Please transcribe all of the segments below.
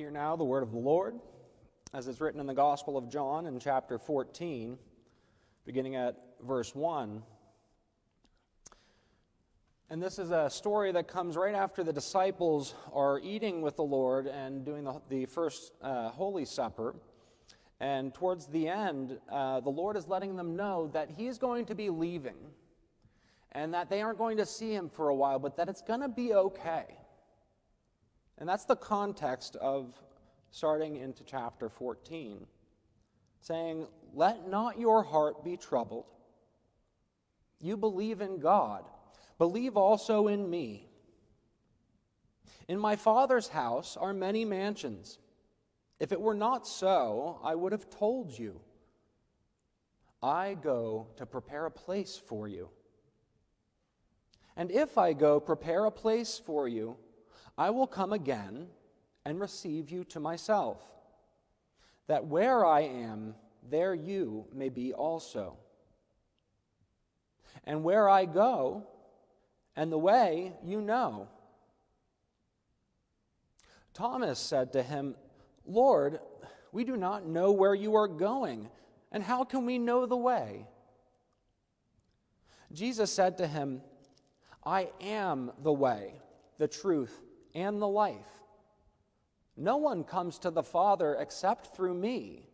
Hear now the word of the Lord, as it's written in the Gospel of John in chapter 14, beginning at verse 1. And this is a story that comes right after the disciples are eating with the Lord and doing the first Holy Supper. And towards the end, the Lord is letting them know that he's going to be leaving and that they aren't going to see him for a while, but that it's going to be okay. And that's the context of starting into chapter 14, saying, "Let not your heart be troubled. You believe in God. Believe also in me. In my Father's house are many mansions. If it were not so, I would have told you. I go to prepare a place for you. And if I go prepare a place for you, I will come again and receive you to myself, that where I am, there you may be also. And where I go, and the way you know." Thomas said to him, "Lord, we do not know where you are going, and how can we know the way?" Jesus said to him, "I am the way, the truth, and the life. No one comes to the Father except through me.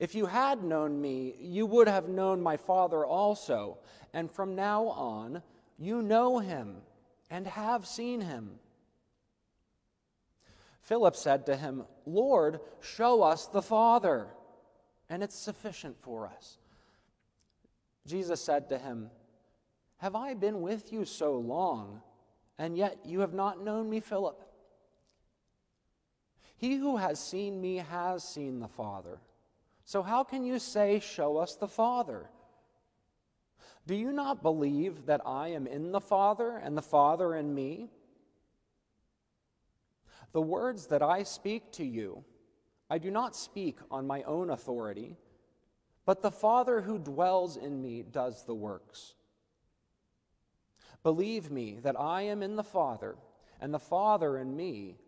If you had known me, you would have known my Father also, and from now on you know him and have seen him." Philip said to him, "Lord, show us the Father, and it's sufficient for us." Jesus said to him, "Have I been with you so long, and yet you have not known me, Philip? He who has seen me has seen the Father. So how can you say, 'Show us the Father'? Do you not believe that I am in the Father and the Father in me? The words that I speak to you, I do not speak on my own authority, but the Father who dwells in me does the works. Believe me that I am in the Father, and the Father in me,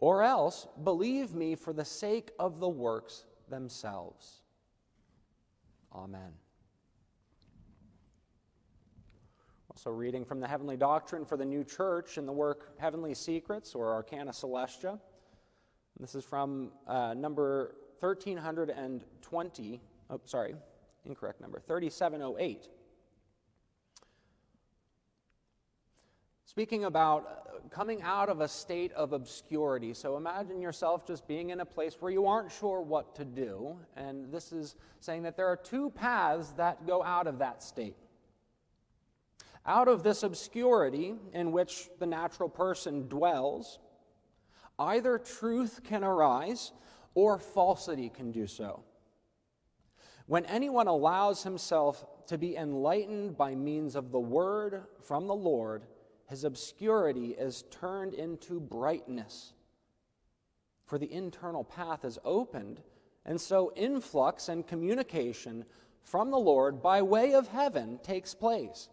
or else believe me for the sake of the works themselves." Amen. Also reading from the Heavenly Doctrine for the New Church in the work Heavenly Secrets, or Arcana Celestia. This is from number 1320, oh, sorry, incorrect number, 3708. Speaking about coming out of a state of obscurity. So imagine yourself just being in a place where you aren't sure what to do. And this is saying that there are two paths that go out of that state. Out of this obscurity in which the natural person dwells, either truth can arise or falsity can do so. When anyone allows himself to be enlightened by means of the word from the Lord, his obscurity is turned into brightness, for the internal path is opened, and so influx and communication from the Lord by way of heaven takes place.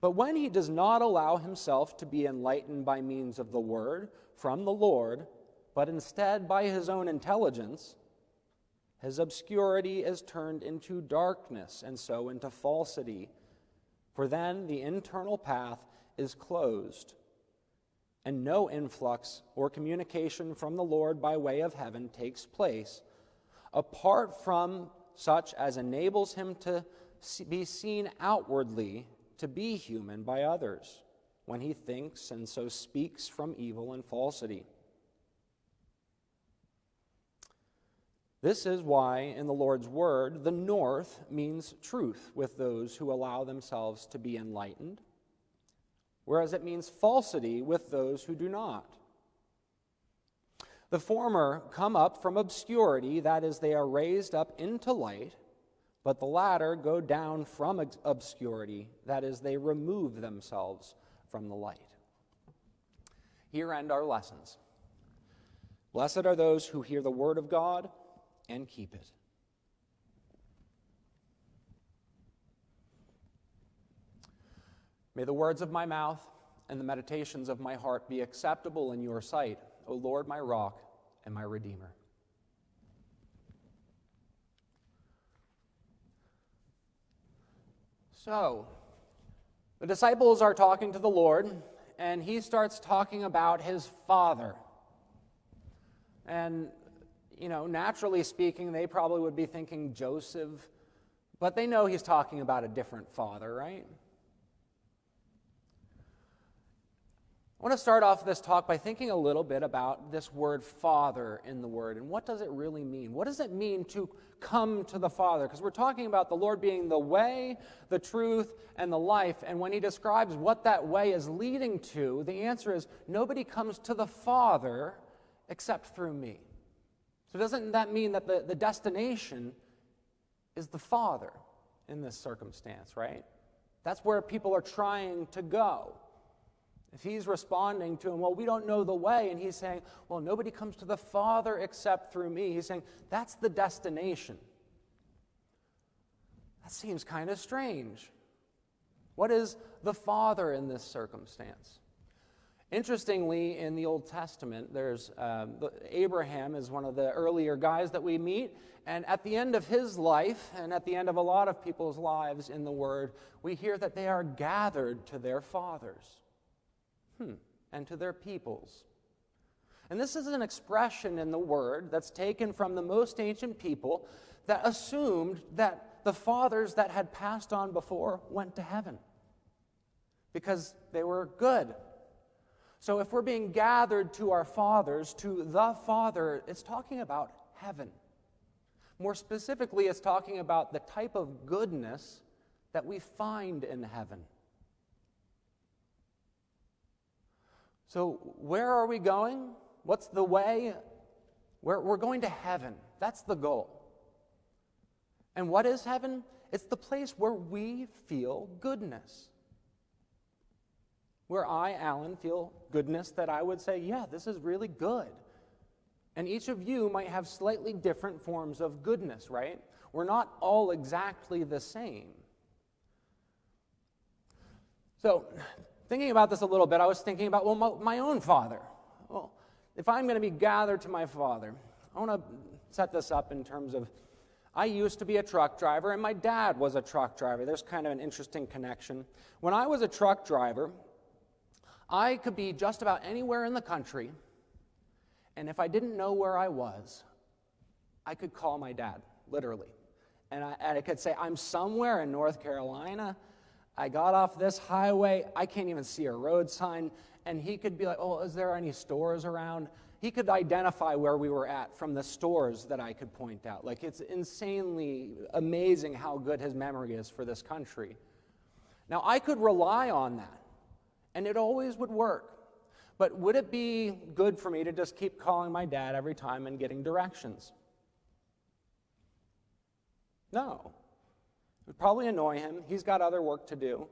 But when he does not allow himself to be enlightened by means of the word from the Lord, but instead by his own intelligence, his obscurity is turned into darkness, and so into falsity. For then the internal path is closed, and no influx or communication from the Lord by way of heaven takes place, apart from such as enables him to be seen outwardly to be human by others, when he thinks and so speaks from evil and falsity. This is why, in the Lord's word, the north means truth with those who allow themselves to be enlightened, whereas it means falsity with those who do not. The former come up from obscurity, that is, they are raised up into light, but the latter go down from obscurity, that is, they remove themselves from the light. Here end our lessons. Blessed are those who hear the word of God and keep it. May the words of my mouth and the meditations of my heart be acceptable in your sight, O Lord, my rock and my redeemer. So, the disciples are talking to the Lord, and he starts talking about his Father. And, you know, naturally speaking, they probably would be thinking Joseph, but they know he's talking about a different father, right? I want to start off this talk by thinking a little bit about this word Father in the Word, and what does it really mean? What does it mean to come to the Father? Because we're talking about the Lord being the way, the truth, and the life, and when he describes what that way is leading to, the answer is nobody comes to the Father except through me. So doesn't that mean that the destination is the Father in this circumstance, right? That's where people are trying to go. If he's responding to him, well, we don't know the way, and he's saying, well, nobody comes to the Father except through me. He's saying, that's the destination. That seems kind of strange. What is the Father in this circumstance? Interestingly, in the Old Testament, there's Abraham is one of the earlier guys that we meet, and at the end of his life, and at the end of a lot of people's lives in the Word, we hear that they are gathered to their fathers and to their peoples. And this is an expression in the Word that's taken from the most ancient people that assumed that the fathers that had passed on before went to heaven because they were good. So if we're being gathered to our fathers, to the Father, it's talking about heaven. More specifically, it's talking about the type of goodness that we find in heaven. So where are we going? What's the way? We're going to heaven. That's the goal. And what is heaven? It's the place where we feel goodness. Where I, Alan, feel goodness that I would say, yeah, this is really good. And each of you might have slightly different forms of goodness, right? We're not all exactly the same. So, thinking about this a little bit, I was thinking about, well, my own father. Well, if I'm going to be gathered to my father, I want to set this up in terms of, I used to be a truck driver, and my dad was a truck driver. There's kind of an interesting connection. When I was a truck driver, I could be just about anywhere in the country, and if I didn't know where I was, I could call my dad, literally. And I could say, I'm somewhere in North Carolina, I got off this highway, I can't even see a road sign, and he could be like, oh, is there any stores around? He could identify where we were at from the stores that I could point out. Like, it's insanely amazing how good his memory is for this country. Now, I could rely on that, and it always would work. But would it be good for me to just keep calling my dad every time and getting directions? No. It would probably annoy him. He's got other work to do.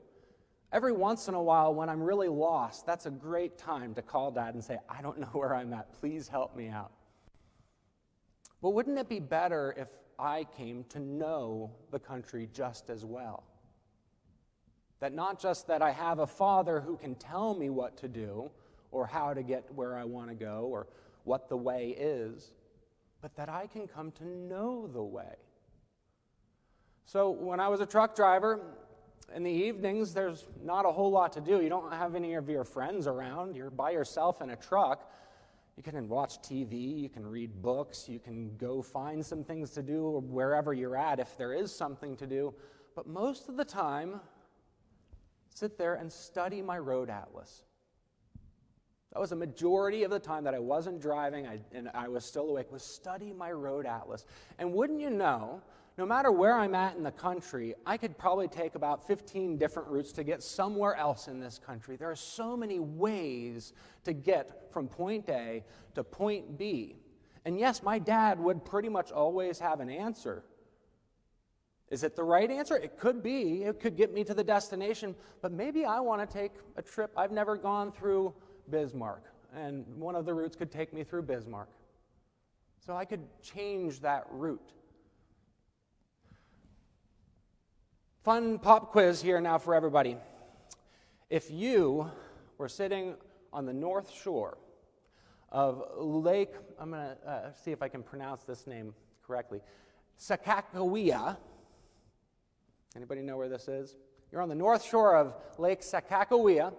Every once in a while, when I'm really lost, that's a great time to call dad and say, I don't know where I'm at. Please help me out. But wouldn't it be better if I came to know the country just as well? That not just that I have a father who can tell me what to do, or how to get where I want to go, or what the way is, but that I can come to know the way. So when I was a truck driver, in the evenings, there's not a whole lot to do. You don't have any of your friends around. You're by yourself in a truck. You can watch TV, you can read books, you can go find some things to do wherever you're at if there is something to do. But most of the time, sit there and study my road atlas. That was a majority of the time that I wasn't driving and I was still awake, was study my road atlas. And wouldn't you know, no matter where I'm at in the country, I could probably take about 15 different routes to get somewhere else in this country. There are so many ways to get from point A to point B. And yes, my dad would pretty much always have an answer. Is it the right answer? It could be. It could get me to the destination, but maybe I want to take a trip. I've never gone through Bismarck, and one of the routes could take me through Bismarck. So I could change that route. Fun pop quiz here now for everybody. If you We're sitting on the north shore of Lake, I'm going to see if I can pronounce this name correctly, Sakakawea. Anybody know where this is? You're on the north shore of Lake Sakakawea,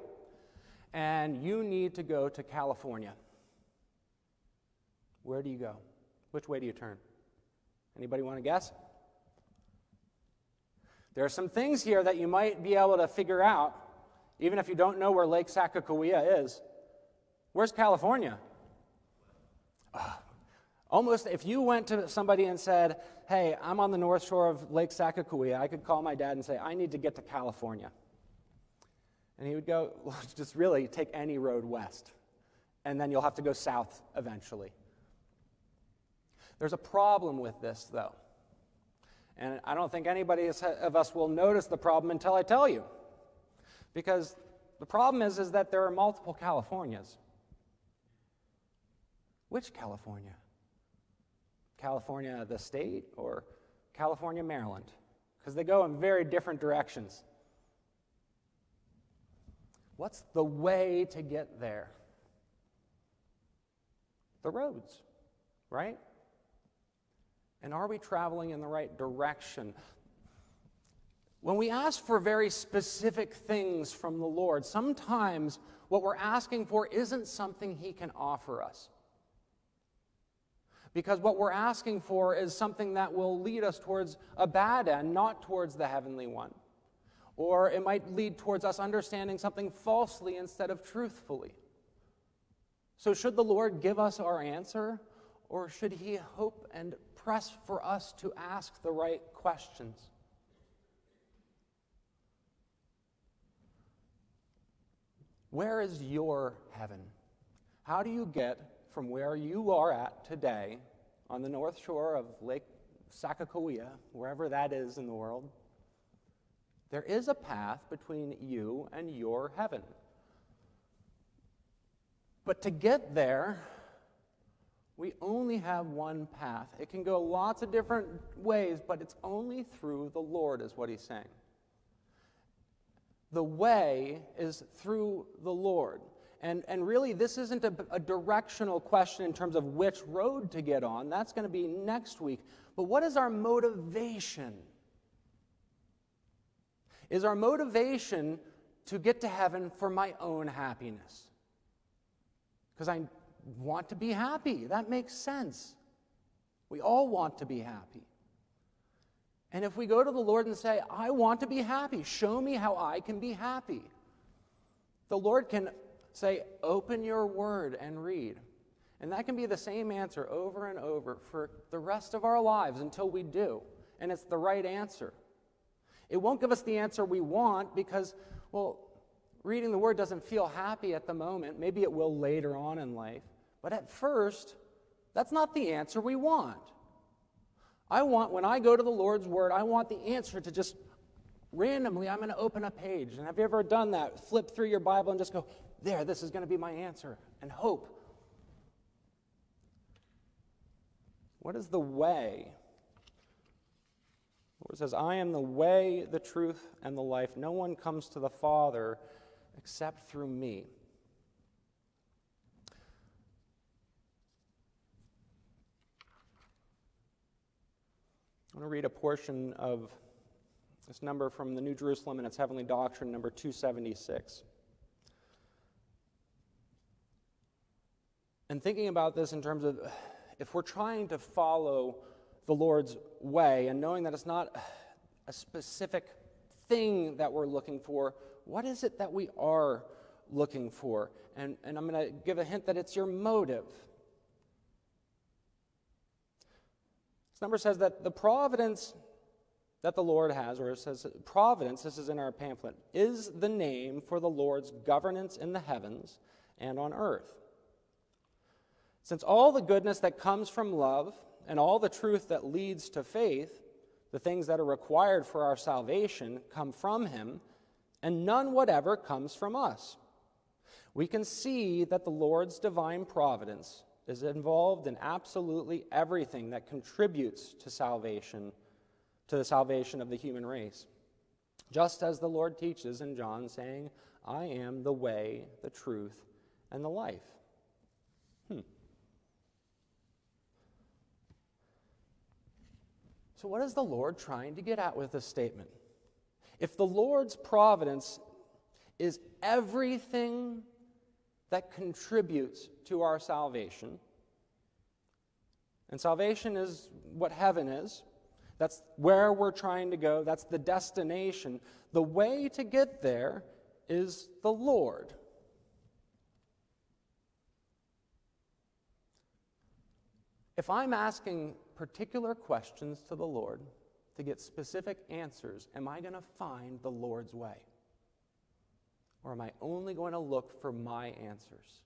and you need to go to California. Where do you go? Which way do you turn? Anybody want to guess? There are some things here that you might be able to figure out, even if you don't know where Lake Sakakawea is. Where's California? Almost, if you went to somebody and said, hey, I'm on the north shore of Lake Sakakawea, I could call my dad and say, I need to get to California. And he would go, well, just really take any road west, and then you'll have to go south eventually. There's a problem with this, though. And I don't think anybody of us will notice the problem until I tell you. Because the problem is that there are multiple Californias. Which California? California, the state, or California, Maryland? Because they go in very different directions. What's the way to get there? The roads, right? And are we traveling in the right direction? When we ask for very specific things from the Lord, sometimes what we're asking for isn't something He can offer us. Because what we're asking for is something that will lead us towards a bad end, not towards the heavenly one. Or it might lead towards us understanding something falsely instead of truthfully. So should the Lord give us our answer, or should He hope and press for us to ask the right questions? Where is your heaven? How do you get from where you are at today on the north shore of Lake Sakakawea, wherever that is in the world? There is a path between you and your heaven. But to get there, we only have one path. It can go lots of different ways, but it's only through the Lord, is what He's saying. The way is through the Lord. And really, this isn't a directional question in terms of which road to get on. That's going to be next week. But what is our motivation? Is our motivation to get to heaven for my own happiness? Because I want to be happy. That makes sense. We all want to be happy. And if we go to the Lord and say, I want to be happy, show me how I can be happy, the Lord can say, open your word and read. And that can be the same answer over and over for the rest of our lives until we do. And it's the right answer. It won't give us the answer we want because, well, reading the word doesn't feel happy at the moment. Maybe it will later on in life. But at first, that's not the answer we want. I want, when I go to the Lord's word, I want the answer to just randomly, I'm going to open a page. And have you ever done that? Flip through your Bible and just go, there, this is going to be my answer, and hope. What is the way? The Lord says, I am the way, the truth, and the life. No one comes to the Father except through me. I want to read a portion of this number from the New Jerusalem and its Heavenly Doctrine, number 276. And thinking about this in terms of if we're trying to follow the Lord's way and knowing that it's not a specific thing that we're looking for, what is it that we are looking for? And I'm going to give a hint that it's your motive. This number says that the providence that the Lord has, or it says providence, this is in our pamphlet, is the name for the Lord's governance in the heavens and on earth. Since all the goodness that comes from love and all the truth that leads to faith, the things that are required for our salvation, come from Him, and none whatever comes from us, we can see that the Lord's divine providence is involved in absolutely everything that contributes to salvation, to the salvation of the human race. Just as the Lord teaches in John, saying, I am the way, the truth, and the life. So what is the Lord trying to get at with this statement? If the Lord's providence is everything that contributes to our salvation, and salvation is what heaven is, that's where we're trying to go, that's the destination, the way to get there is the Lord. If I'm asking particular questions to the Lord to get specific answers, am I going to find the Lord's way? Or am I only going to look for my answers?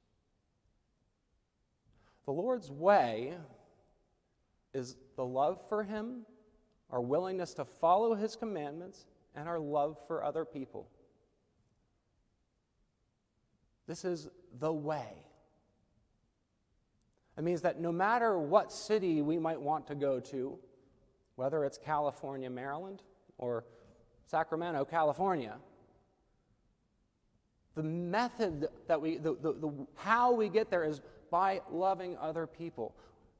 The Lord's way is the love for Him, our willingness to follow His commandments, and our love for other people. This is the way. It means that no matter what city we might want to go to, whether it's California, Maryland, or Sacramento, California, the method that how we get there is by loving other people.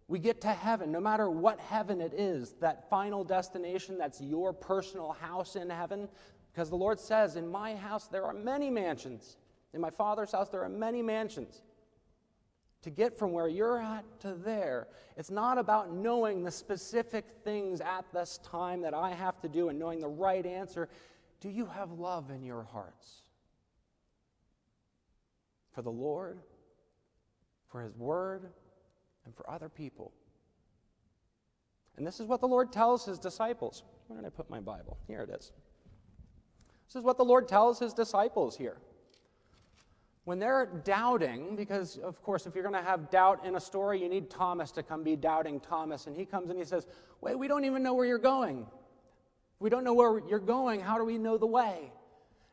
We get to heaven, no matter what heaven it is, that final destination, that's your personal house in heaven, because the Lord says, in my house there are many mansions. In my Father's house there are many mansions. To get from where you're at to there, it's not about knowing the specific things at this time that I have to do and knowing the right answer. Do you have love in your hearts? For the Lord, for His Word, and for other people. And this is what the Lord tells His disciples. Where did I put my Bible? Here it is. This is what the Lord tells His disciples here. When they're doubting, because, of course, if you're going to have doubt in a story, you need Thomas to come be doubting Thomas. And he comes and he says, wait, we don't even know where you're going. If we don't know where you're going, how do we know the way?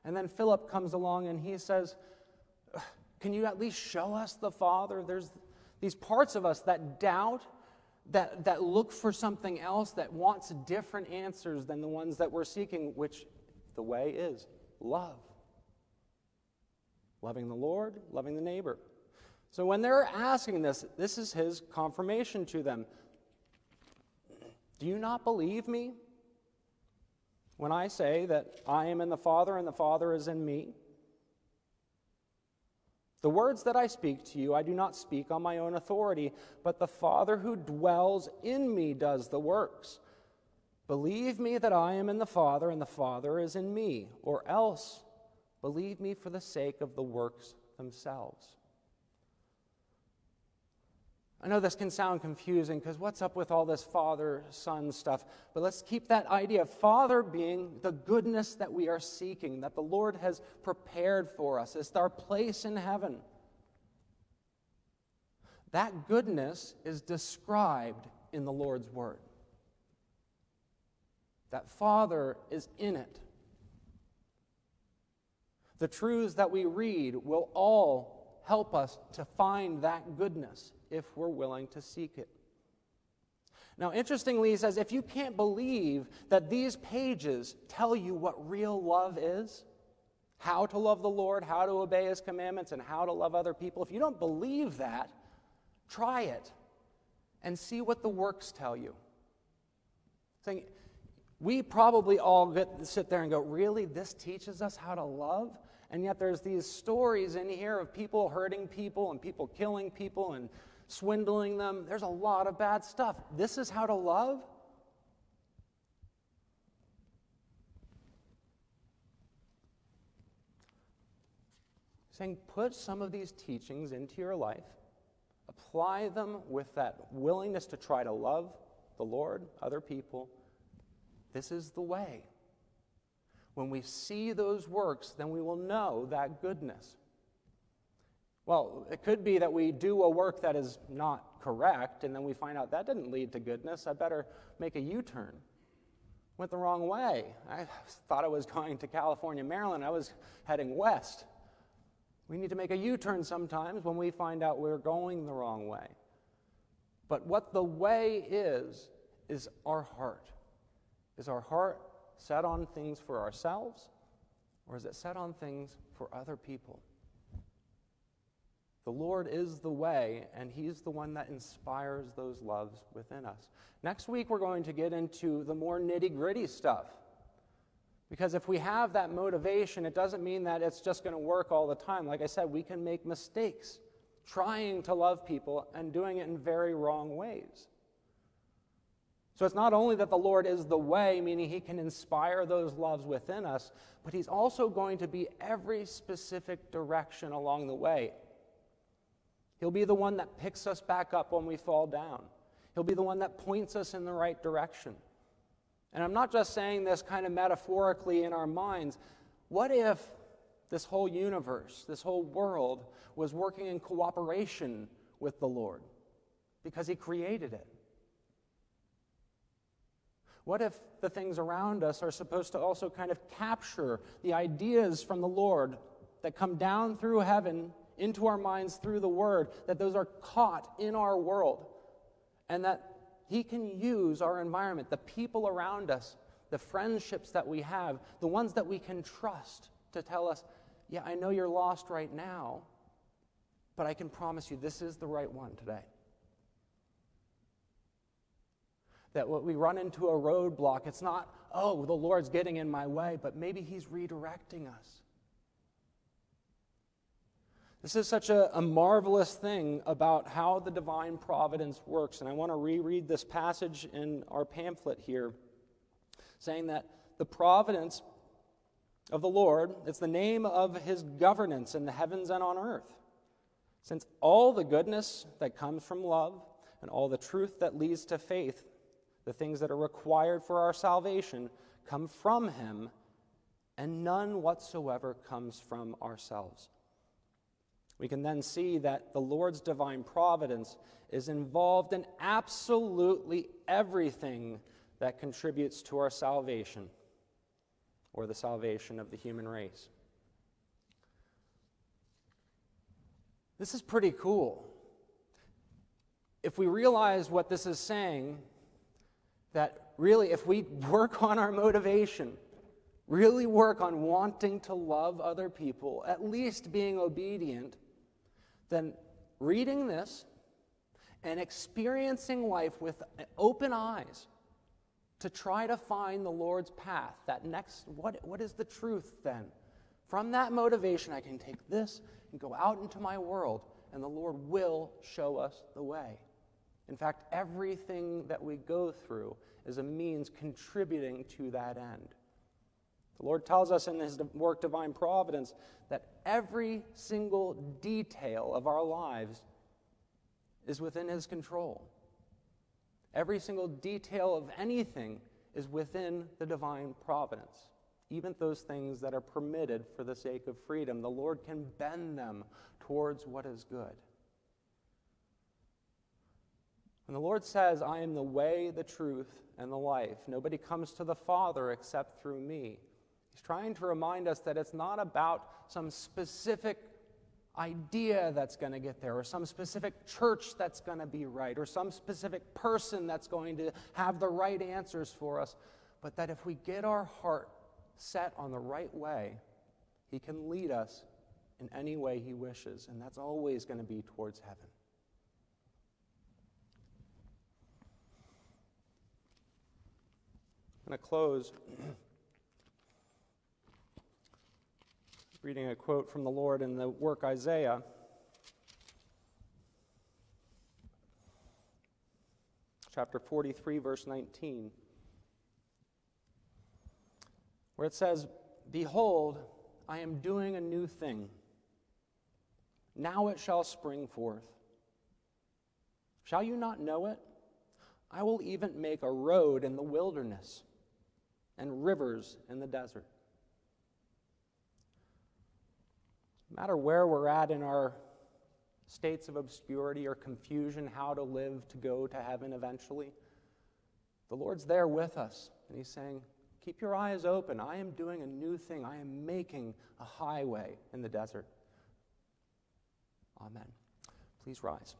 And then Philip comes along and he says, can you at least show us the Father? There's these parts of us that doubt, that look for something else, that wants different answers than the ones that we're seeking, which the way is love. Loving the Lord, loving the neighbor. So when they're asking this, this is His confirmation to them. Do you not believe me when I say that I am in the Father and the Father is in me? The words that I speak to you, I do not speak on my own authority, but the Father who dwells in me does the works. Believe me that I am in the Father and the Father is in me, or else believe me for the sake of the works themselves. I know this can sound confusing because what's up with all this Father-Son stuff? But let's keep that idea of Father being the goodness that we are seeking, that the Lord has prepared for us. It's our place in heaven. That goodness is described in the Lord's Word. That Father is in it. The truths that we read will all help us to find that goodness if we're willing to seek it. Now, interestingly, he says, if you can't believe that these pages tell you what real love is, how to love the Lord, how to obey His commandments, and how to love other people, if you don't believe that, try it and see what the works tell you. Saying, we probably all sit there and go, really, this teaches us how to love? And yet there's these stories in here of people hurting people and people killing people and swindling them. There's a lot of bad stuff. This is how to love? Saying, put some of these teachings into your life. Apply them with that willingness to try to love the Lord, other people. This is the way. When we see those works, then we will know that goodness. Well, it could be that we do a work that is not correct, and then we find out that didn't lead to goodness. I better make a U-turn. Went the wrong way. I thought I was going to California, Maryland. I was heading west. We need to make a U-turn sometimes when we find out we're going the wrong way. But what the way is our heart. Is our heart set on things for ourselves or is it set on things for other people? The Lord is the way, and he's the one that inspires those loves within us. Next week, we're going to get into the more nitty-gritty stuff. Because if we have that motivation, it doesn't mean that it's just going to work all the time. Like I said, we can make mistakes trying to love people and doing it in very wrong ways. So it's not only that the Lord is the way, meaning he can inspire those loves within us, but he's also going to be every specific direction along the way. He'll be the one that picks us back up when we fall down. He'll be the one that points us in the right direction. And I'm not just saying this kind of metaphorically in our minds. What if this whole universe, this whole world, was working in cooperation with the Lord because he created it? What if the things around us are supposed to also kind of capture the ideas from the Lord that come down through heaven into our minds through the Word, that those are caught in our world, and that he can use our environment, the people around us, the friendships that we have, the ones that we can trust to tell us, yeah, I know you're lost right now, but I can promise you this is the right one today. That when we run into a roadblock, it's not, oh, the Lord's getting in my way, but maybe he's redirecting us. This is such a marvelous thing about how the divine providence works. And I want to reread this passage in our pamphlet here, saying that the providence of the Lord, it's the name of his governance in the heavens and on earth. Since all the goodness that comes from love and all the truth that leads to faith, the things that are required for our salvation, come from him, and none whatsoever comes from ourselves. We can then see that the Lord's divine providence is involved in absolutely everything that contributes to our salvation or the salvation of the human race. This is pretty cool. If we realize what this is saying, that really if we work on our motivation, really work on wanting to love other people, at least being obedient, then reading this and experiencing life with open eyes to try to find the Lord's path, that next, what is the truth then? From that motivation, I can take this and go out into my world, and the Lord will show us the way. In fact, everything that we go through is a means contributing to that end. The Lord tells us in his work, Divine Providence, that every single detail of our lives is within his control. Every single detail of anything is within the divine providence. Even those things that are permitted for the sake of freedom, the Lord can bend them towards what is good. When the Lord says, I am the way, the truth, and the life, nobody comes to the Father except through me, he's trying to remind us that it's not about some specific idea that's going to get there, or some specific church that's going to be right, or some specific person that's going to have the right answers for us, but that if we get our heart set on the right way, he can lead us in any way he wishes, and that's always going to be towards heaven. I'm going to close reading a quote from the Lord in the work Isaiah. Chapter 43, verse 19. Where it says, Behold, I am doing a new thing. Now it shall spring forth. Shall you not know it? I will even make a road in the wilderness and rivers in the desert. No matter where we're at in our states of obscurity or confusion, how to live to go to heaven eventually, the Lord's there with us, and he's saying, keep your eyes open. I am doing a new thing. I am making a highway in the desert. Amen. Please rise.